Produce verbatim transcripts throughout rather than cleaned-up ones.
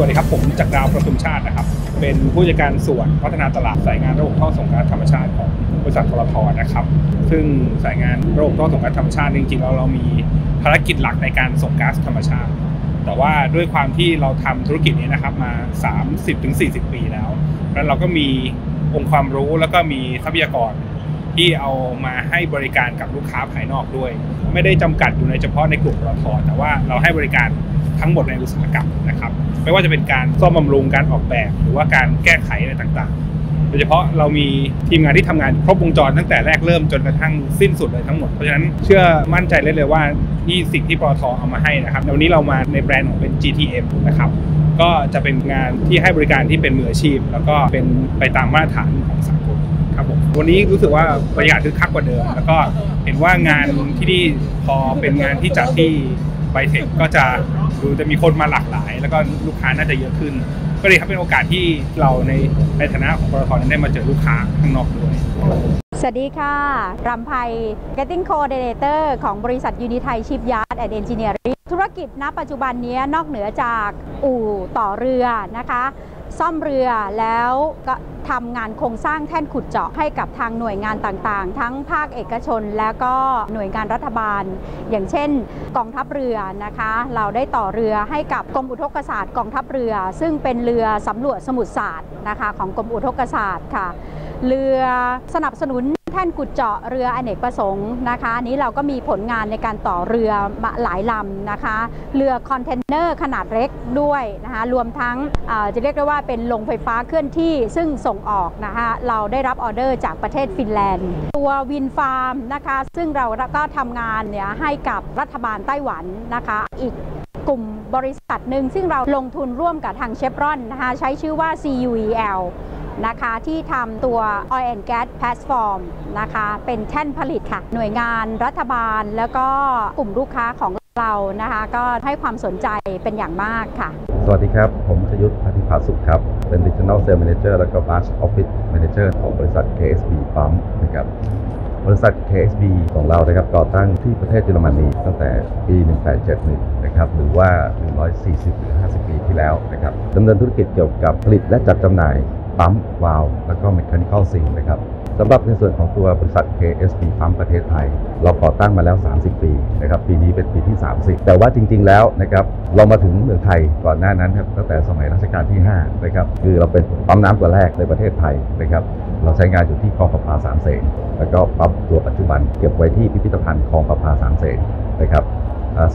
สวัสดีครับผมจักรดาวประทุมชาตินะครับเป็นผู้จัดการส่วนพัฒนาตลาดสายงานระบบท่อส่งก๊าซธรรมชาติของบริษัททรท.นะครับซึ่งสายงานระบบท่อส่งก๊าซธรรมชาติจริงๆเราเรามีภารกิจหลักในการส่งก๊าซธรรมชาติแต่ว่าด้วยความที่เราทำธุรกิจนี้นะครับมา สามสิบถึงสี่สิบ ปีแล้วแล้วเราก็มีองค์ความรู้แล้วก็มีทรัพยากรที่เอามาให้บริการกับลูกค้าภายนอกด้วยไม่ได้จำกัดอยู่ในเฉพาะในกลุ่มทรท.แต่ว่าเราให้บริการทั้งหมดในอุตสาหกรรมนะครับไม่ว่าจะเป็นการซ่อมบำรุงการออกแบบหรือว่าการแก้ไขอะไรต่างๆโดยเฉพาะเรามีทีมงานที่ทำงานครบวงจรตั้งแต่แรกเริ่มจนกระทั่งสิ้นสุดเลยทั้งหมดเพราะฉะนั้นเชื่อมั่นใจเลยเลยว่าที่สิ่งที่ทรท.เอามาให้นะครับวันนี้เรามาในแบรนด์ของเป็น จี ที เอ็ม นะครับก็จะเป็นงานที่ให้บริการที่เป็นมืออาชีพแล้วก็เป็นไปตามมาตรฐานของสากลครับผมวันนี้รู้สึกว่าบรรยากาศคึกคักกว่าเดิมแล้วก็เห็นว่างานที่นี่พอเป็นงานที่จัดที่ไบเทคก็จะดูจะมีคนมาหลากหลายแล้วก็ลูกค้าน่าจะเยอะขึ้นก็เลยครับเป็นโอกาสที่เราในในฐานะของทรท.นั้นได้มาเจอลูกค้าข้างนอกด้วยสวัสดีค่ะรำไพ Getting Coordinator ของบริษัทยูนิไทยชิปยาร์ดแอนด์เอนจิเนียริ่งธุรกิจณปัจจุบันนี้นอกเหนือจากอู่ต่อเรือนะคะซ่อมเรือแล้วก็ทำงานโครงสร้างแท่นขุดเจาะให้กับทางหน่วยงานต่างๆทั้งภาคเอกชนและก็หน่วยงานรัฐบาลอย่างเช่นกองทัพเรือนะคะเราได้ต่อเรือให้กับกรมอุทกศาสตร์กองทัพเรือซึ่งเป็นเรือสำรวจสมุทรศาสตร์นะคะของกรมอุทกศาสตร์ค่ะเรือสนับสนุนแท่นขุดเจาะเรืออเนกประสงค์นะคะนี้เราก็มีผลงานในการต่อเรือหลายลำนะคะเรือคอนเทนเนอร์ขนาดเล็กด้วยนะคะรวมทั้งจะเรียกได้ว่าเป็นโรงไฟฟ้าเคลื่อนที่ซึ่งส่งออกนะคะเราได้รับออเดอร์จากประเทศฟินแลนด์ตัววินฟาร์มนะคะซึ่งเราก็ทำงานเนี่ยให้กับรัฐบาลไต้หวันนะคะอีกกลุ่มบริษัทหนึ่งซึ่งเราลงทุนร่วมกับทางเชฟรอนนะคะใช้ชื่อว่า ซี ยู อี แอลนะคะที่ทำตัว Oil and Gas Platform นะคะเป็นแท่นผลิตค่ะหน่วยงานรัฐบาลแล้วก็กลุ่มลูกค้าของเรานะคะก็ให้ความสนใจเป็นอย่างมากค่ะสวัสดีครับผมชยุทธ พัทธิภาสุขครับเป็น Regional Sales Manager แล้วก็ Branch Office Manager ของบริษัท เค เอส บี ปั๊มนะครับบริษัท เค เอส บี ของเรานะครับก่อตั้งที่ประเทศเยอรมนีตั้งแต่ปี หนึ่งพันแปดร้อยเจ็ดสิบหนึ่ง นะครับหรือว่า หนึ่งร้อยสี่สิบหรือห้าสิบ ปีที่แล้วนะครับดำเนินธุรกิจเกี่ยวกับผลิตและจัดจำหน่ายปั๊มวาล์วแล้วก็เมคานิคอลซิงค์นะครับสำหรับในส่วนของตัวบริษัท เค เอส พี ปั๊มประเทศไทยเราก่อตั้งมาแล้วสามสิบปีนะครับปีนี้เป็นปีที่สามสิบแต่ว่าจริงๆแล้วนะครับเรามาถึงเมืองไทยก่อนหน้านั้นครับตั้งแต่สมัยรัชกาลที่ห้านะครับคือเราเป็นปั๊มน้ำตัวแรกในประเทศไทยนะครับเราใช้งานอยู่ที่คลองประปาสามเสนแล้วก็ปั๊มตัวปัจจุบันเก็บไว้ที่พิพิธภัณฑ์คลองประปาสามเสนนะครับ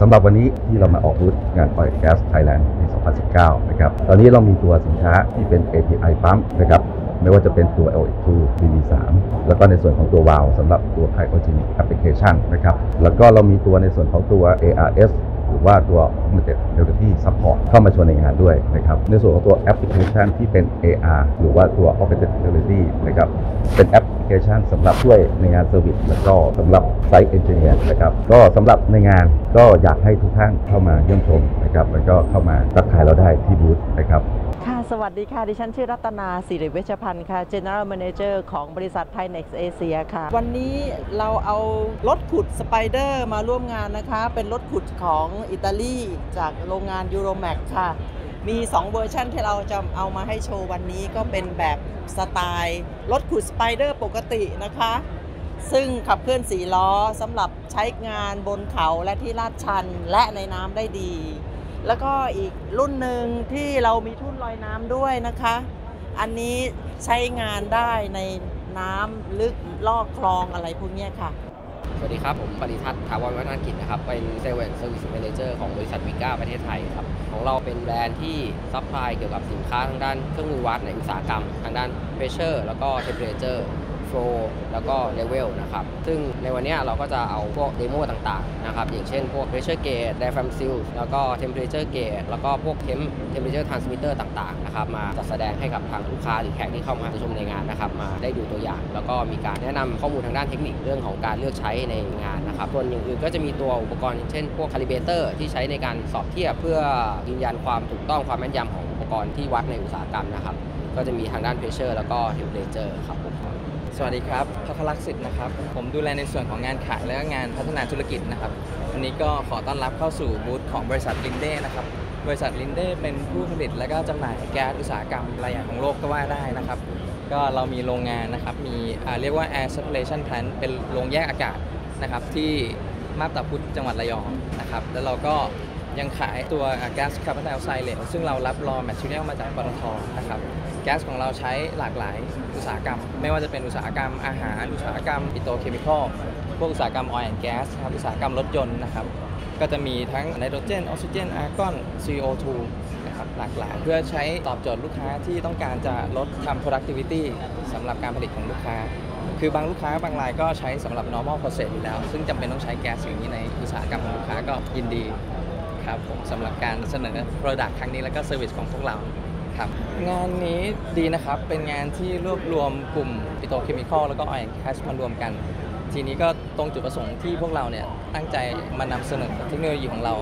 สำหรับวันนี้ที่เรามาออกบูธงาน Oil and Gas Thailand ใน สองพันสิบเก้า นะครับตอนนี้เรามีตัวสินค้าที่เป็น เอ พี ไอ ปั๊มนะครับไม่ว่าจะเป็นตัว แอล เอ ทู บี บี ทรี แล้วก็ในส่วนของตัววาล์วสำหรับตัวไฮโดรเจนแอปพลิเคชันนะครับแล้วก็เรามีตัวในส่วนของตัว เอ อาร์ เอส หรือว่าตัว Augmented Reality Support เข้ามาชวนในงานด้วยนะครับในส่วนของตัวแอปพลิเคชันที่เป็น เอ อาร์ หรือว่าตัว Augmented Reality นะครับเป็นแอปพลิเคชันสำหรับช่วยในงานเซอร์วิสและก็สำหรับไซต์เอนจิเนียร์นะครับก็สำหรับในงานก็อยากให้ทุกท่านเข้ามาเยี่ยมชมนะครับแล้วก็เข้ามาทักทายเราได้ที่บูธนะครับค่ะสวัสดีค่ะดิฉันชื่อรัตนาศิริเวชพันธ์ค่ะ General Manager ของบริษัท ไทย เน็กซ์ Asia ค่ะวันนี้เราเอารถขุดสไปเดอร์มาร่วมงานนะคะเป็นรถขุดของอิตาลีจากโรงงาน Euromax ค่ะมีสองเวอร์ชันที่เราจะเอามาให้โชว์วันนี้ก็เป็นแบบสไตล์รถขุดสไปเดอร์ปกตินะคะซึ่งขับเคลื่อนสี่ล้อสำหรับใช้งานบนเขาและที่ลาดชันและในน้ำได้ดีแล้วก็อีกรุ่นหนึ่งที่เรามีทุ่นลอยน้ำด้วยนะคะอันนี้ใช้งานได้ในน้ำลึกลอกคลองอะไรพวกนี้ค่ะสวัสดีครับผมปริทัศน์ ถาวรวัฒนกิจนะครับเป็น Sales and Service Manager ของบริษัทวิก้าประเทศไทยครับของเราเป็นแบรนด์ที่ซัพพลายเกี่ยวกับสินค้าทางด้านเครื่องมือวัดในอุตสาหกรรมทางด้าน Pressure แล้วก็ Temperature Flow แล้วก็ Level นะครับซึ่งในวันนี้เราก็จะเอาพวกเดโมต่างๆนะครับอย่างเช่นพวก Pressure Gauge Diaphragm Seal แล้วก็ Temperature Gauge แล้วก็พวก Temp Temperature Transmitter ต่างๆนะครับมาจัดแสดงให้กับทางลูกค้าหรือแขกที่เข้ามาชมในงานนะครับมาได้ดูตัวอย่างแล้วก็มีการแนะนำข้อมูลทางด้านเทคนิคเรื่องของการเลือกใช้ในงานนะครับส่วนอย่างอื่นก็จะมีตัวอุปกรณ์เช่นพวก Calibrator ที่ใช้ในการสอบเทียบเพื่อยืนยันความถูกต้องความแม่นยำของอุปกรณ์ที่วัดในอุตสาหกรรมนะครับก็จะมีทางด้าน Pressure แล้วก็ Temperature ครับสวัสดีครับพัทรลักษณ์สิทธิ์นะครับผมดูแลในส่วนของงานขายและงานพัฒนาธุรกิจนะครับวันนี้ก็ขอต้อนรับเข้าสู่บูธของบริษัทลินเด้นะครับ บริษัทลินเด้เป็นผู้ผลิตและก็จำหน่ายแก๊สอุตสาหกรรมรายใหญ่ของโลกก็ว่าได้นะครับก็เรามีโรงงานนะครับมีเรียกว่า air separation plant เป็นโรงแยกอากาศนะครับที่มาบตาพุธจังหวัดระยองนะครับแล้วเราก็ยังขายตัวแก๊สคาร์บอนไดออกไซด์เหลวซึ่งเรารับรอแมทชิเนียลมาจากปตท.นะครับแก๊สของเราใช้หลากหลายอุตสาหกรรมไม่ว่าจะเป็นอุตสาหกรรมอาหารอุตสาหกรรมปิโตรเคมีคอลพวกอุตสาหกรรมออยล์แอนด์แก๊สครับอุตสาหกรรมรถยนต์นะครับก็จะมีทั้งไนโตรเจนออกซิเจนอาร์กอน ซี โอ ทู นะครับหลากหลายเพื่อใช้ตอบโจทย์ลูกค้าที่ต้องการจะลดทำ productivity สำหรับการผลิตของลูกค้าคือบางลูกค้าบางรายก็ใช้สำหรับ normal process อยู่แล้วซึ่งจำเป็นต้องใช้แก๊สอย่างนี้ในอุตสาหกรรมของลูกค้าก็ยินดีครับสำหรับการเสนอ product ครั้งนี้แล้วก็ service ของพวกเราครับงานนี้ดีนะครับเป็นงานที่รวบรวมกลุ่มปิโตรเคมีคอลแล้วก็ oil and gas มารวมกันทีนี้ก็ตรงจุดประสงค์ที่พวกเราเนี่ยตั้งใจมานำเสนอเทคโนโลยีของเรา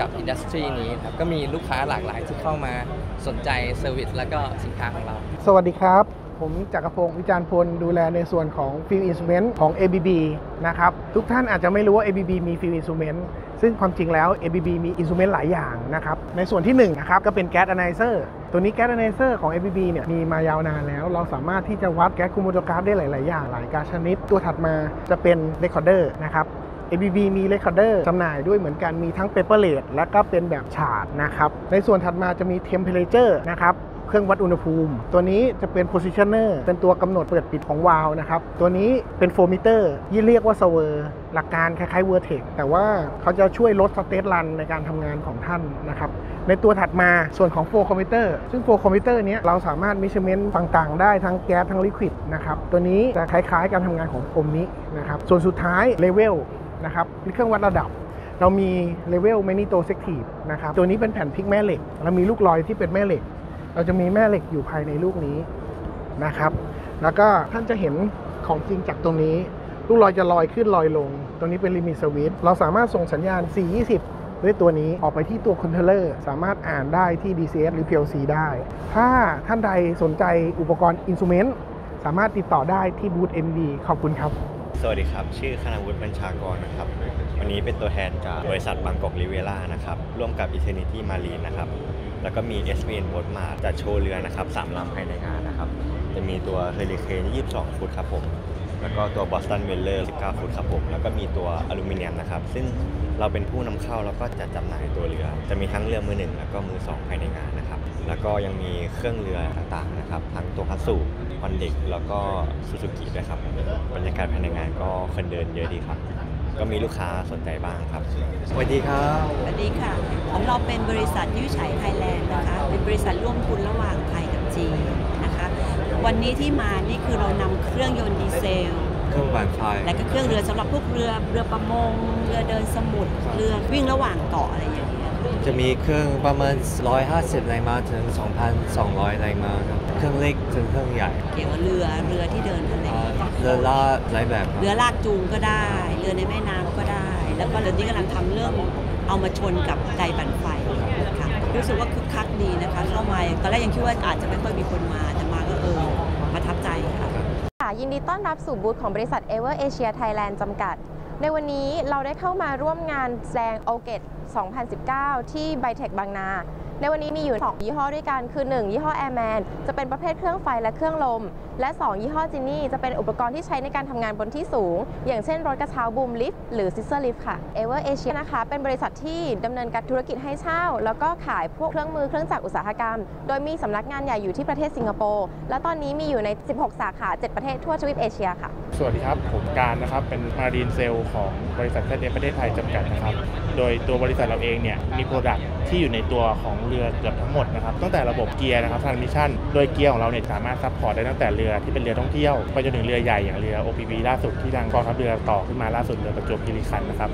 กับอินดัสทรีนี้ครับก็มีลูกค้าหลากหลายที่เข้ามาสนใจเซอร์วิสและก็สินค้าของเราสวัสดีครับผมจักรพงศ์วิจารณ์พลดูแลในส่วนของฟิล์มอินสตูเมนต์ของ เอ บี บี นะครับทุกท่านอาจจะไม่รู้ว่า เอ บี บี มีฟิล์มอินสตูเมนต์ซึ่งความจริงแล้ว เอ บี บี มีอินสตูเมนต์หลายอย่างนะครับในส่วนที่หนึ่ง นะครับก็เป็นแก๊สอะไนเซอร์ตัวนี้แก๊สอะไนเซอร์ของ เอ บี บี เนี่ยมีมายาวนานแล้วเราสามารถที่จะวัดแก๊สคูโมโตกราฟได้หลายๆอย่างหลายก๊าซชนิดตัวถัดมาจะเป็นเรคคอร์เดอร์นะครับเอ บี บี มีเรคคอร์เดอร์จำหน่ายด้วยเหมือนกันมีทั้งเปเปอร์เลทและก็เป็นแบบฉาดนะครับในส่วนถัดมาจะมีเทมเพอเรเจอร์นะครับเครื่องวัดอุณหภูมิตัวนี้จะเป็น positioner เป็นตัวกำหนดเปิดปิดของวาล์วนะครับตัวนี้เป็น flow meter ที่เรียกว่า server หลักการคล้ายๆ vertex แต่ว่าเขาจะช่วยลด state run ในการทำงานของท่านนะครับในตัวถัดมาส่วนของ flow computer ซึ่ง flow computer นี้เราสามารถ measurement ต่างๆได้ทั้งแก๊สทั้ง liquid นะครับตัวนี้จะคล้ายๆการทำงานของอมนี้นะครับส่วนสุดท้าย level นะครับเป็นเครื่องวัดระดับเรามี level magnetoselective นะครับตัวนี้เป็นแผ่นพลิกแม่เหล็กเรามีลูกลอยที่เป็นแม่เหล็กเราจะมีแม่เหล็กอยู่ภายในลูกนี้นะครับแล้วก็ท่านจะเห็นของจริงจากตรงนี้ลูกลอยจะลอยขึ้นลอยลงตรงนี้เป็นลิมิตสวิตช์เราสามารถส่งสัญญาณ สี่ ยี่สิบ ด้วยตัวนี้ออกไปที่ตัวคอนโทรลเลอร์สามารถอ่านได้ที่ ดี ซี เอส หรือ พี แอล ซี ได้ถ้าท่านใดสนใจอุปกรณ์อินสตูเมนต์สามารถติดต่อได้ที่บูธ เอ็ม ดี ขอบคุณครับสวัสดีครับชื่อคณวุฒิ บัญชากรนะครับวันนี้เป็นตัวแทนจากบริษัทบางกอกริเวร่านะครับร่วมกับ Eternity Marine นะครับแล้วก็มี เอส พี เอ็น Boat มาจัดโชว์เรือนะครับสามลำภายในงานนะครับจะมีตัว Hurricane ยี่สิบสอง ฟุตครับผมแล้วก็ตัว Boston Whaler สิบเก้า ฟุตครับผมแล้วก็มีตัวอลูมิเนียมนะครับซึ่งเราเป็นผู้นำเข้าแล้วก็จัดจำหน่ายตัวเรือจะมีทั้งเรือมือหนึ่งแล้วก็มือสองภายในงานนะครับแล้วก็ยังมีเครื่องเรือต่างๆนะครับทั้งตัวคัตสึฮอนเด็กแล้วก็ซูซูกินะครับบรรยากาศภายในงานก็คนเดินเยอะดีครับก็มีลูกค้าสนใจบ้างครับสวัสดีครับสวัสดีค่ะของเราเป็นบริษัทยื่อไฉไทยแลนด์นะคะเป็นบริษัทร่วมทุนระหว่างไทยกับจีนนะคะวันนี้ที่มานี่คือเรานำเครื่องยนต์ดีเซลเครื่องปั่นไฟและก็เครื่องเรือสำหรับพวกเรือเรือประมงเรือเดินสมุทรเรือวิ่งระหว่างเกาะอะไรอย่างเงี้ยจะมีเครื่องประมาณหนึ่งร้อยห้าสิบแรงม้าถึง สองพันสองร้อย แรงม้าครับเครื่องเล็กถึงเครื่องใหญ่เกี่ยวกับเรือเรือที่เดินทะเลเรือลากหลายแบบเรือลากจูงก็ได้เรือในแม่น้ำก็ได้แล้วก็เรือที่กำลังทำเรื่องเอามาชนกับไดบั่นไฟค่ะรู้สึกว่าคึกคักดีนะคะเข้ามาตอนแรกยังคิดว่าอาจจะไม่ค่อยมีคนมาแต่มาก็เออประทับใจค่ะยินดีต้อนรับสู่บูธของบริษัท Ever Asia Thailand จำกัดในวันนี้เราได้เข้ามาร่วมงานแสดง โอ เกต สองพันสิบเก้า ที่ ไบเทค บางนาในวันนี้มีอยู่สองยี่ห้อด้วยกันคือหนึ่งยี่ห้อ Airman จะเป็นประเภทเครื่องไฟและเครื่องลมและสองยี่ห้อ Genie จะเป็นอุปกรณ์ที่ใช้ในการทำงานบนที่สูงอย่างเช่นรถกระเช้าบูมลิฟต์หรือซิสเตอร์ลิฟต์ค่ะ Ever Asia นะคะเป็นบริษัทที่ดำเนินการธุรกิจให้เช่าแล้วก็ขายพวกเครื่องมือเครื่องจักรอุตสาหกรรมโดยมีสำนักงานใหญ่อยู่ที่ประเทศสิงคโปร์และตอนนี้มีอยู่ในสิบหกสาขาเจ็ดประเทศทั่วทวีปเอเชียค่ะสวัสดีครับผมการนะครับเป็นมารีนเซลล์ของบริษัทเทสเอประเทศไทยจำกัดนะครับโดยตัวบริษัทเราเองเนี่ยมีโปรดักต์ที่อยู่ในตัวของเรือเกือบทั้งหมดนะครับตั้งแต่ระบบเกียร์นะครับทรานมิชชั่นโดยเกียร์ของเราเนี่ยสามารถซัพพอร์ตได้ตั้งแต่เรือที่เป็นเรือท่องเที่ยวไปจนถึงเรือใหญ่อย่างเรือ โอ พี วี ล่าสุดที่ทางกองทัพเรือต่อขึ้นมาล่าสุดเรือประจวบคีรีขันธ์นะครับ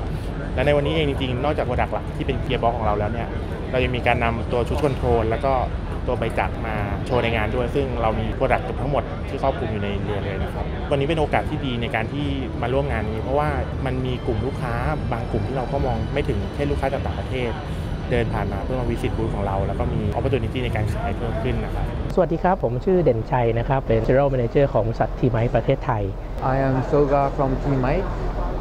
และในวันนี้เองจริงๆนอกจากโปรดักต์หลักที่เป็นเกียร์บ็อกซ์ของเราแล้วเนี่ยเรายังมีการนำตัวชุดคอนโทรลแล้วก็ตัวใบจักรมาโชว์ในงานด้วยซึ่งเรามีโปรดักต์ทั้งหมดที่ครอบคลุมอยู่ในเรือเลยนะครับวันนี้เป็นโอกาสที่ดีในการที่มาร่วมงานนี้เพราะว่ามันมีกลุ่มลูกค้าบางกลุ่มที่เราก็มองไม่ถึงเช่นลูกค้าจากต่างประเทศเดินผ่านมาเพื่อมาวิสิตบูธของเราแล้วก็มี opportunity ในการขายเพิ่มขึ้นนะครับสวัสดีครับผมชื่อเด่นชัยนะครับเป็น General Manager ของบริษัททีไมค์ประเทศไทย I am Soga from ทีไมค์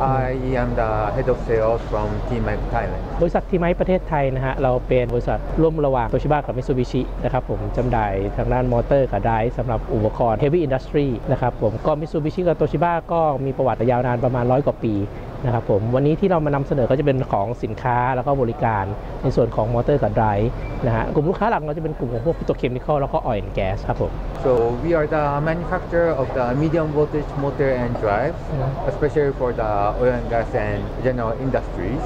I am the head of sales from ที เอ็ม อี ไอ ซี Thailand บริษัท ที เอ็ม อี ไอ ซี ประเทศไทยนะฮะเราเป็นบริษัทร่วมระหว่างโตชิบะกับมิตซูบิชินะครับผมจำได้ทางด้านมอเตอร์กับไดส์สำหรับอุปกรณ์ Heavy Industry นะครับผมก็มิตซูบิชิกับโตชิบะก็มีประวัติยาวนานประมาณร้อยกว่าปีนะครับผมวันนี้ที่เรามานำเสนอก็จะเป็นของสินค้าแล้วก็บริการในส่วนของมอเตอร์กับไดร์นะฮะกลุ่มลูกค้าหลักเราจะเป็นกลุ่มของพวกปิโตรเคมีคอลแล้วก็ออยล์แอนด์แก๊สครับผม so we are the manufacturer of the medium voltage motor and drives especially for the oil and gas and general industries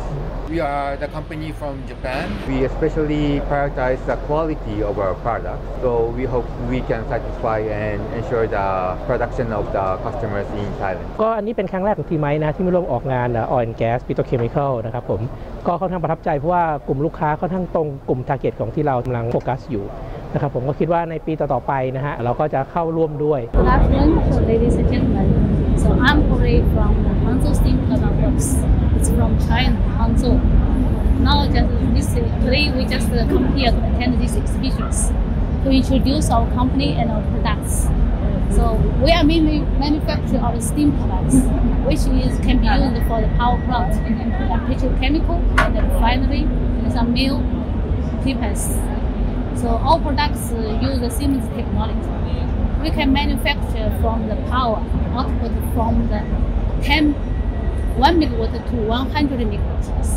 we are the company from Japan we especially prioritize the quality of our products so we hope we can satisfy and ensure the production of the customers in Thailand ก็อันนี้เป็นครั้งแรกของทีมไม้นะที่มาร่วมออกงานออยล์แก๊สปิโตรเคมีคอลนะครับผมก็ค่อนข้างประทับใจเพราะว่ากลุ่มลูกค้าค่อนข้างตรงกลุ่มทาร์เก็ตของที่เรากำลังโฟกัสอยู่นะครับผมก็คิดว่าในปีต่อๆไปนะฮะเราก็จะเข้าร่วมด้วย Good afternoon, ladies and gentlemen. So I'm Kore from Hanso Steam Product Works. It's from China, Hanso. Now just this today we just come here to attend these exhibitions to introduce our company and our products. So we are mainly manufacture our steam products, which is can be used for the power plant, the petrochemical, and the refinery, and some mill. So all products use the Siemens technology. We can manufacture from the power output from the ten, one megawatt to one hundred megawatts.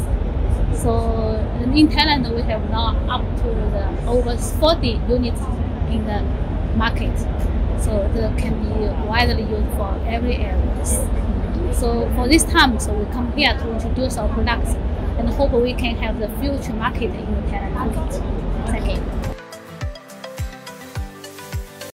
So in Thailand we have now up to the over forty units in the market. So that can be widely used for every area. So for this time, so we come here to introduce our products. And hope we can have the future market in the Thailand market.